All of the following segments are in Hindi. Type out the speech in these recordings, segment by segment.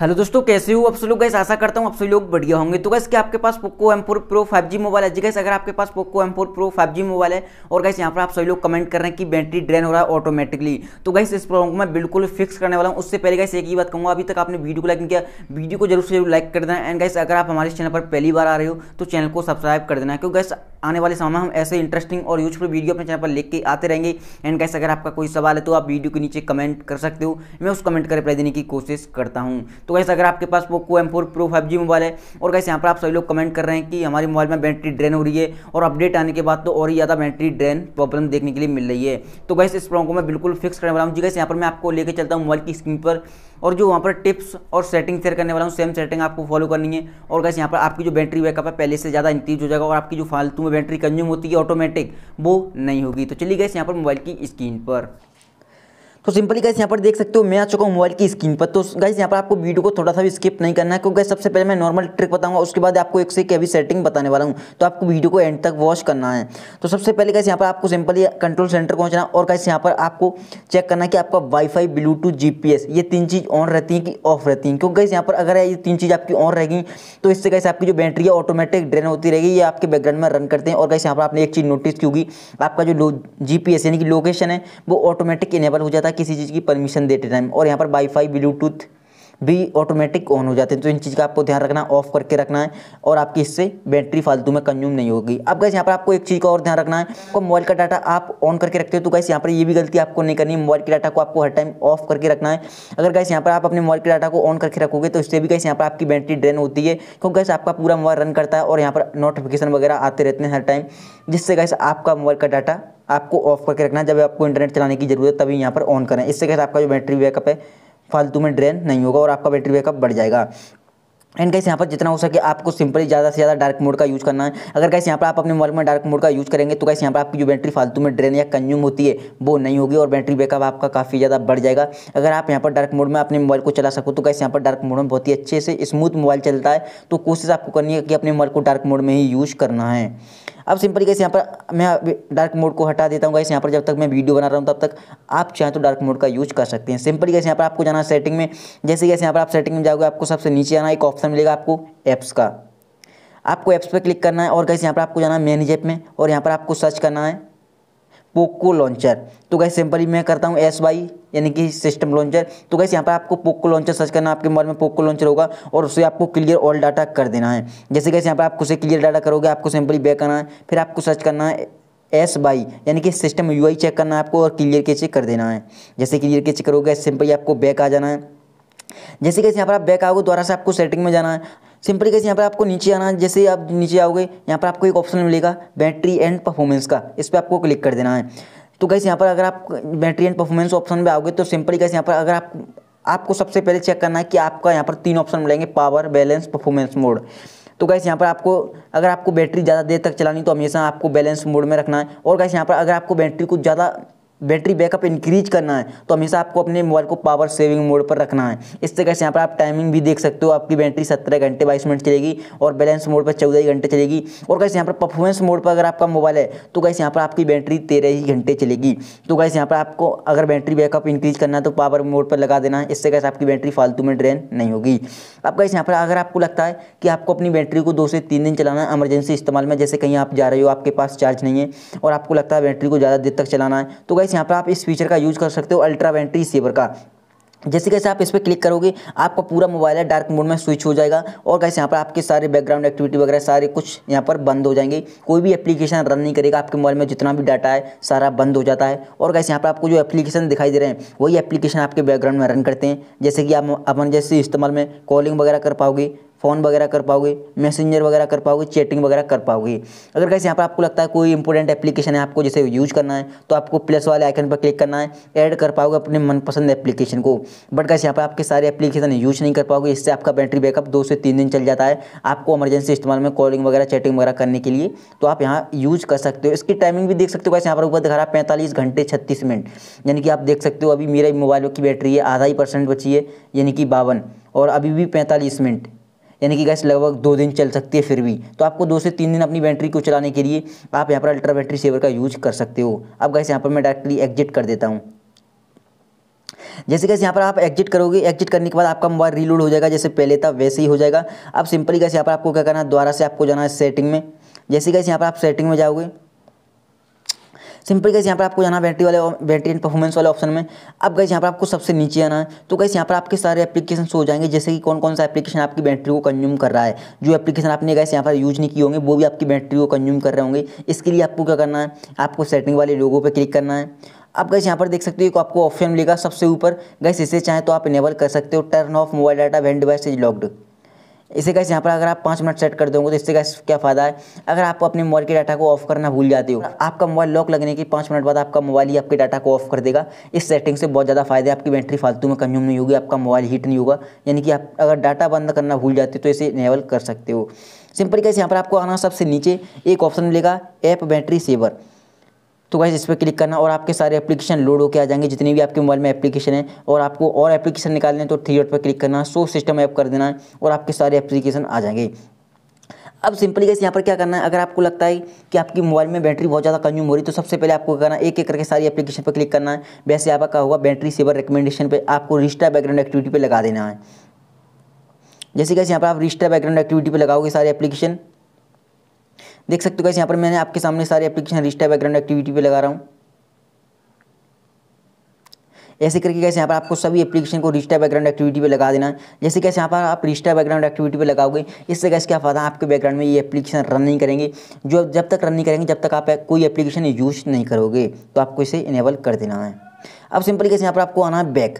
हेलो दोस्तों, कैसे हो आप सब लोग। गाइस आशा करता हूँ आप सभी लोग बढ़िया होंगे। तो गाइस क्या आपके पास Poco M4 Pro 5G mobile है जी। गाइस अगर आपके पास Poco M4 Pro 5G mobile है और गाइस यहाँ पर आप सभी लोग कमेंट कर रहे हैं कि बैटरी ड्रेन हो रहा है ऑटोमेटिकली, तो गाइस इस प्रॉब्लम को मैं बिल्कुल फिक्स करने वाला हूँ। उससे पहले गाइस एक ही बात कहूँगा, अभी तक आपने वीडियो को लाइक नहीं किया, वीडियो को जरूर से जरूर लाइक कर देना। एंड गाइस अगर आप हमारे चैनल पर पहली बार आ रहे हो तो चैनल को सब्सक्राइब कर देना, क्योंकि गाइस आने वाले समय में हम ऐसे इंटरेस्टिंग और यूजफुल वीडियो अपने चैनल पर लेके आते रहेंगे। एंड गाइस अगर आपका कोई सवाल है तो आप वीडियो के नीचे कमेंट कर सकते हो, मैं उस कमेंट का रिप्लाई देने की कोशिश करता हूँ। तो गाइस अगर आपके पास Poco M4 Pro 5G mobile है और गाइस यहाँ पर आप सभी लोग कमेंट कर रहे हैं कि हमारे मोबाइल में बैटरी ड्रेन हो रही है और अपडेट आने के बाद तो और ही ज़्यादा बैटरी ड्रेन प्रॉब्लम देखने के लिए मिल रही है, तो गाइस इस प्रॉब्लम को मैं बिल्कुल फिक्स करने वाला हूँ जी। गाइस यहाँ पर मैं आपको लेकर चलता हूँ मोबाइल की स्क्रीन पर और जो वहाँ पर टिप्स और सेटिंग शेयर करने वाला हूँ, सेम सेटिंग आपको फॉलो करनी है। और गाइस यहाँ पर आपकी जो बैटरी बैकअप है पहले से ज़्यादा इंक्रीज हो जाएगा और आपकी जो फालतू में बैटरी कंज्यूम होती है ऑटोमेटिक वो नहीं होगी। तो चलिए गाइस यहाँ पर मोबाइल की स्क्रीन पर, तो सिंपली गाइस यहाँ पर देख सकते हो मैं आ चुका हूँ मोबाइल की स्क्रीन पर। तो गाइस यहाँ पर आपको वीडियो को थोड़ा सा भी स्किप नहीं करना है, क्योंकि सबसे पहले मैं नॉर्मल ट्रिक बताऊंगा, उसके बाद आपको एक से एक अभी सेटिंग बताने वाला हूँ, तो आपको वीडियो को एंड तक वॉच करना है। तो सबसे पहले गाइस यहाँ पर आपको सिंपली कंट्रोल सेंटर पहुँचना और गाइस यहाँ पर आपको चेक करना कि आपका वाईफाई, ब्लूटूथ, GPS ये तीन चीज़ ऑन रहती हैं कि ऑफ रहती हैं, क्योंकि गाइस यहाँ पर अगर ये तीन चीज़ आपकी ऑन रहेगी तो इससे गाइस आपकी जो बैटरी है ऑटोमेटिक ड्रेन होती रहेगी, ये आपके बैकग्राउंड में रन करते हैं। और गाइस यहाँ पर आपने एक चीज़ नोटिस की होगी, आपका जो GPS यानी कि लोकेशन है वो ऑटोमेटिक इनेबल हो जाता है किसी चीज़ की परमिशन देते टाइम, और यहाँ पर वाईफाई, ब्लूटूथ भी ऑटोमेटिक ऑन हो जाते हैं। तो इन चीज़ का आपको ध्यान रखना, ऑफ करके रखना है और आपकी इससे बैटरी फालतू में कंज्यूम नहीं होगी। अब गाइस यहाँ पर आपको एक चीज़ का और ध्यान रखना है, आपको मोबाइल का डाटा आप ऑन करके रखते हो तो गाइस यहाँ पर ये भी गलती आपको नहीं करनी है, मोबाइल के डाटा को आपको हर टाइम ऑफ करके रखना है। अगर गाइस यहाँ पर आप अपने मोबाइल के डाटा को ऑन करके रखोगे तो इससे भी गाइस यहाँ पर आपकी बैटरी ड्रेन होती है, क्योंकि गाइस आपका पूरा मोबाइल रन करता है और यहाँ पर नोटिफिकेशन वगैरह आते रहते हैं हर टाइम, जिससे गाइस आपका मोबाइल का डाटा आपको ऑफ करके रखना है। जब आपको इंटरनेट चलाने की जरूरत तभी यहाँ पर ऑन करें, इससे गाइस आपका जो बैटरी बैकअप है फालतू में ड्रेन नहीं होगा और आपका बैटरी बैकअप बढ़ जाएगा। एंड गाइस यहाँ पर जितना हो सके आपको सिंपली ज़्यादा से ज़्यादा डार्क मोड का यूज़ करना है। अगर गाइस यहाँ पर आप अपने मोबाइल में डार्क मोड का यूज़ करेंगे तो गाइस यहाँ पर आपकी जो बैटरी फालतू में ड्रेन या कंज्यूम होती है वो नहीं होगी और बैटरी बैकअप आपका काफ़ी ज़्यादा बढ़ जाएगा। अगर आप यहाँ पर डार्क मोड में अपने मोबाइल को चला सको तो गाइस यहाँ पर डार्क मोड में बहुत ही अच्छे से स्मूथ मोबाइल चलता है। तो कोशिश आपको करनी है कि अपने मोबाइल को डार्क मोड में ही यूज़ करना है। अब सिंपली गाइस यहाँ पर मैं डार्क मोड को हटा देता हूँ। गाइस यहाँ पर जब तक मैं वीडियो बना रहा हूँ तब तक आप चाहें तो डार्क मोड का यूज़ कर सकते हैं। सिंपली गाइस यहाँ पर आपको जाना है सेटिंग में। जैसे गाइस यहाँ पर आप सेटिंग में जाओगे आपको सबसे नीचे आना, एक ऑप्शन मिलेगा आपको ऐप्स का, आपको ऐप्स पर क्लिक करना है और गाइस यहाँ पर आपको जाना है मैनेज ऐप में और यहाँ पर आपको सर्च करना है पोको लॉन्चर। तो गाइस सिंपली मैं करता हूँ SY यानी कि सिस्टम लॉन्चर। तो गाइस यहाँ पर आपको पोको लॉन्चर सर्च करना, आपके मोबाइल में पोको लॉन्चर होगा और उससे आपको क्लियर ऑल डाटा कर देना है। जैसे गाइस यहाँ पर आपको उसे क्लियर डाटा करोगे आपको सिंपली बैक आना है, फिर आपको सर्च करना है SY यानी कि सिस्टम UI चेक करना है आपको और क्लियर के चेक कर देना है। जैसे क्लियर के चेक करोगे सिंपली आपको बैक आ जाना है। जैसे गाइस यहाँ पर आप बैक आओगे दोबारा से आपको सेटिंग में जाना है। सिंपली कैसे यहाँ पर आपको नीचे आना है। जैसे आप नीचे आओगे यहाँ पर आपको एक ऑप्शन मिलेगा बैटरी एंड परफॉर्मेंस का, इस पर आपको क्लिक कर देना है। तो कैसे यहाँ पर अगर आप बैटरी एंड परफॉर्मेंस ऑप्शन पे आओगे तो सिंपली कैसे यहाँ पर अगर आपको सबसे पहले चेक करना है कि आपका यहाँ पर तीन ऑप्शन मिलेंगे, पावर, बैलेंस, परफॉर्मेंस मोड। तो गाइस यहाँ पर आपको अगर आपको बैटरी ज़्यादा देर तक चलानी तो हमेशा आपको बैलेंस मोड में रखना है। और गाइस यहाँ पर अगर आपको बैटरी बैकअप इंक्रीज करना है तो हमेशा आपको अपने मोबाइल को पावर सेविंग मोड पर रखना है। इससे कैसे यहाँ पर आप टाइमिंग भी देख सकते हो, आपकी बैटरी 17 घंटे 22 मिनट चलेगी और बैलेंस मोड पर 14 घंटे चलेगी। और कैसे यहाँ पर परफॉर्मेंस मोड पर अगर आपका मोबाइल है तो कैसे यहाँ पर आपकी बैटरी 13 ही घंटे चलेगी। तो कैसे यहाँ पर आपको अगर बैटरी बैकअप इंक्रीज करना है तो पावर मोड पर लगा देना है, इससे कैसे आपकी बैटरी फालतू में ड्रेन नहीं होगी। अब कैसे यहाँ पर अगर आपको लगता है कि आपको अपनी बैटरी को 2 से 3 दिन चलाना है इमरजेंसी इस्तेमाल में, जैसे कहीं आप जा रहे हो आपके पास चार्ज नहीं है और आपको लगता है बैटरी को ज़्यादा देर तक चलाना है, तो यहाँ पर आप इस फीचर का यूज कर सकते हो अल्ट्रा बैटरी सेवर का। जैसे कैसे आप इस पर क्लिक करोगे आपका पूरा मोबाइल है डार्क मोड में स्विच हो जाएगा और कैसे यहाँ पर आपके सारे बैकग्राउंड एक्टिविटी वगैरह सारे कुछ यहाँ पर बंद हो जाएंगे, कोई भी एप्लीकेशन रन नहीं करेगा, आपके मोबाइल में जितना भी डाटा है सारा बंद हो जाता है। और कैसे यहाँ पर आपको जो एप्लीकेशन दिखाई दे रहे हैं वही एप्लीकेशन आपके बैकग्राउंड में रन करते हैं, जैसे कि आप इमरजेंसी इस्तेमाल में कॉलिंग वगैरह कर पाओगे, फ़ोन वगैरह कर पाओगे, मैसेंजर वगैरह कर पाओगे, चैटिंग वगैरह कर पाओगे। अगर गाइस यहाँ पर आपको लगता है कोई इंपॉर्टेंट एप्लीकेशन है आपको जैसे यूज़ करना है तो आपको प्लस वाले आइकन पर क्लिक करना है, ऐड कर पाओगे अपने मनपसंद एप्लीकेशन को। बट गाइस यहाँ पर आपके सारे एप्लीकेशन यूज़ नहीं कर पाओगे, इससे आपका बैटरी बैकअप 2 से 3 दिन चल जाता है आपको इमरजेंसी इस्तेमाल में कॉलिंग वगैरह चैटिंग वगैरह करने के लिए। तो आप यहाँ यूज़ कर सकते हो। इसकी टाइमिंग भी देख सकते हो, गाइस यहाँ पर ऊपर दिखा रहा है 45 घंटे 36 मिनट, यानी कि आप देख सकते हो अभी मेरे मोबाइल की बैटरी है आधा ही % बची है यानी कि 52 और अभी भी 45 मिनट, यानी कि गैस लगभग 2 दिन चल सकती है फिर भी। तो आपको 2 से 3 दिन अपनी बैटरी को चलाने के लिए आप यहाँ पर अल्ट्रा बैटरी सेवर का यूज कर सकते हो। अब गैस यहाँ पर मैं डायरेक्टली एग्जिट कर देता हूँ। जैसे कैसे यहाँ पर आप एग्जिट करोगे, एग्जिट करने के बाद आपका मोबाइल रीलोड हो जाएगा, जैसे पहले था वैसे ही हो जाएगा। अब सिंपली कैसे यहाँ पर आपको क्या करना है, दोबारा से आपको जाना है सेटिंग में। जैसे कैसे यहाँ पर आप सेटिंग में जाओगे, सिंपल कैसे यहाँ पर आपको जाना है बैटरी एंड परफॉर्मेंस वाले ऑप्शन में। अब कैसे यहाँ पर आपको सबसे नीचे आना है, तो कैसे यहाँ पर आपके सारे एप्लीकेशन हो जाएंगे, जैसे कि कौन कौन सा एप्लीकेशन आपकी बैटरी को कंज्यूम कर रहा है, जो एप्लीकेशन आपने कैसे यहाँ पर यूज नहीं किए होंगे वो भी आपकी बैटरी को कंज्यूम कर रहे होंगे। इसके लिए आपको क्या करना है, आपको सेटिंग वाले लोगों पर क्लिक करना है। अब गैस यहाँ पर देख सकते हो कि आपको ऑप्शन मिलेगा सबसे ऊपर, गैस इसे चाहे तो आप इनेबल कर सकते हो, turn off mobile data when device is locked. इसे कैसे यहाँ पर अगर आप 5 मिनट सेट कर दोगे तो इससे कैसे क्या फ़ायदा है, अगर आप अपने मोबाइल के डाटा को ऑफ करना भूल जाते हो, आपका मोबाइल लॉक लगने के 5 मिनट बाद आपका मोबाइल ही आपके डाटा को ऑफ कर देगा। इस सेटिंग से बहुत ज़्यादा फायदा है, आपकी बैटरी फालतू में कंज्यूम नहीं होगी, आपका मोबाइल हीट नहीं होगा, यानी कि आप अगर डाटा बंद करना भूल जाते हो तो इसे इनेबल कर सकते हो। सिंपल कैसे यहाँ पर आपको आना, सबसे नीचे एक ऑप्शन मिलेगा ऐप बैटरी सेवर, तो गाइस इस पर क्लिक करना और आपके सारे एप्लीकेशन लोड होकर आ जाएंगे, जितने भी आपके मोबाइल में एप्लीकेशन है। और आपको और एप्लीकेशन निकालने तो 3 डॉट पर क्लिक करना, शो सिस्टम ऐप कर देना है और आपके सारे एप्लीकेशन आ जाएंगे। अब सिंपली गाइस यहाँ पर क्या करना है, अगर आपको लगता है कि आपकी मोबाइल में बैटरी बहुत ज़्यादा कंज्यूम हो रही, तो सबसे पहले आपको करना है एक एक करके सारी एप्लीकेशन पर क्लिक करना है। वैसे आपका होगा बैटरी सेवर रिकमेंडेशन पर आपको रिस्टा बैकग्राउंड एक्टिविटी पर लगा देना है। जैसे गाइस यहाँ पर आप रिस्टा बैकग्राउंड एक्टिविटी पर लगाओगे सारे एप्लीकेशन, देख सकते हो गाइस यहाँ पर मैंने आपके सामने सारे एप्लीकेशन रिस्टा बैकग्राउंड एक्टिविटी पे लगा रहा हूँ। ऐसे करके गाइस यहाँ पर आपको सभी एप्लीकेशन को रिस्टा बैकग्राउंड एक्टिविटी पे लगा देना है। जैसे कैसे यहाँ पर आप रिस्टा बैकग्राउंड एक्टिविटी पे लगाओगे, इससे गाइस क्या फायदा, आपके बैकग्राउंड में ये एप्लीकेशन रन नहीं करेंगे, जो जब तक रन नहीं करेंगे जब तक आप कोई एप्लीकेशन यूज नहीं करोगे, तो आपको इसे इनेबल कर देना है। अब सिंपली कैसे यहाँ पर आपको आना है बैक।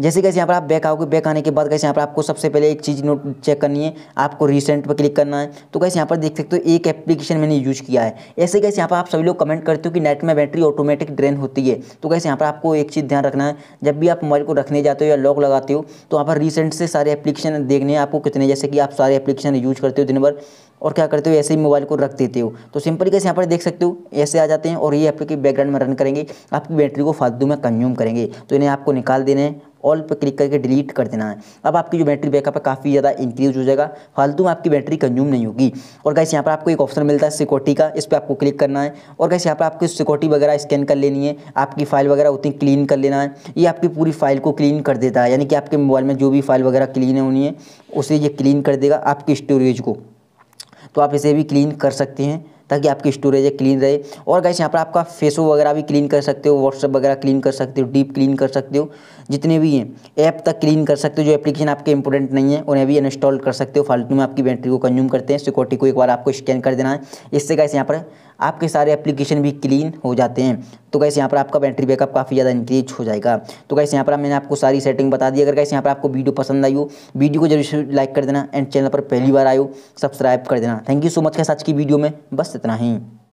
जैसे कैसे यहाँ पर आप बैक आओगे, बैक आने के बाद कैसे यहाँ पर आपको सबसे पहले एक चीज़ नोट चेक करनी है, आपको रिसेंट पर क्लिक करना है। तो कैसे यहाँ पर देख सकते हो एक एप्लीकेशन मैंने यूज़ किया है। ऐसे कैसे यहाँ पर आप सभी लोग कमेंट करते हो कि नेट में बैटरी ऑटोमेटिक ड्रेन होती है, तो कैसे यहाँ पर आपको एक चीज़ ध्यान रखना है, जब भी आप मोबाइल को रखने जाते हो या लॉक लगाते हो, तो यहाँ पर रिसेंट से सारे एप्लीकेशन देखने हैं आपको कितने, जैसे कि आप सारे एप्लीकेशन यूज करते हो दिन भर और क्या करते हो, ऐसे ही मोबाइल को रख देते हो। तो सिंपली कैसे यहाँ पर देख सकते हो ऐसे आ जाते हैं और ये आपके बैकग्राउंड में रन करेंगे, आपकी बैटरी को फालतू में कंज्यूम करेंगे, तो इन्हें आपको निकाल देने हैं, ऑल पर क्लिक करके डिलीट कर देना है। अब आपकी जो बैटरी बैकअप है काफ़ी ज़्यादा इंक्रीज हो जाएगा, फालतू में आपकी बैटरी कंज्यूम नहीं होगी। और गाइस यहाँ पर आपको एक ऑप्शन मिलता है सिक्योरिटी का, इस पर आपको क्लिक करना है और गाइस यहाँ पर आपको सिक्योरिटी वगैरह स्कैन कर लेनी है, आपकी फाइल वगैरह उतनी क्लीन कर लेना है। ये आपकी पूरी फाइल को क्लीन कर देता है, यानी कि आपके मोबाइल में जो भी फाइल वगैरह क्लीन होनी है उसे ये क्लीन कर देगा, आपकी स्टोरेज को, तो आप इसे भी क्लीन कर सकते हैं ताकि आपकी स्टोरेज क्लीन रहे। और गाइस यहाँ पर आपका फेसो वगैरह भी क्लीन कर सकते हो, व्हाट्सअप वगैरह क्लीन कर सकते हो, डीप क्लीन कर सकते हो, जितने भी हैं ऐप तक क्लीन कर सकते हो, जो एप्लीकेशन आपके इंपॉर्टेंट नहीं है उन्हें भी इंस्टॉल कर सकते हो, फालतू में आपकी बैटरी को कंज्यूम करते हैं। सिक्योरिटी को एक बार आपको स्कैन कर देना है, इससे गाइस यहाँ पर आपके सारे एप्लीकेशन भी क्लीन हो जाते हैं। तो गाइस यहाँ पर आपका बैटरी बैकअप काफ़ी ज़्यादा इंक्रीज हो जाएगा। तो गाइस यहाँ पर मैंने आपको सारी सेटिंग बता दी। अगर गाइस यहाँ पर आपको वीडियो पसंद आई हो, वीडियो को जरूर लाइक कर देना एंड चैनल पर पहली बार आए हो सब्सक्राइब कर देना। Thank you so much guys, आज की वीडियो में बस इतना ही।